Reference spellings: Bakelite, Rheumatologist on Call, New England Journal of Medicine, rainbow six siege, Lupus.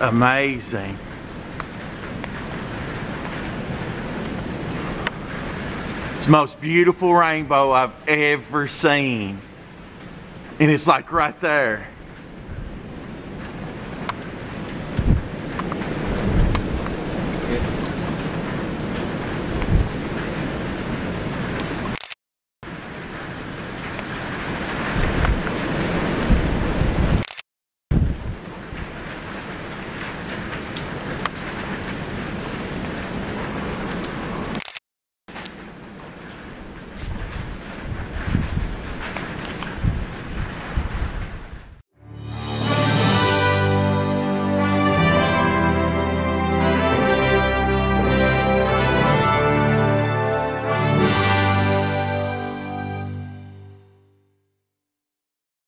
amazing. It's the most beautiful rainbow I've ever seen. And it's like right there.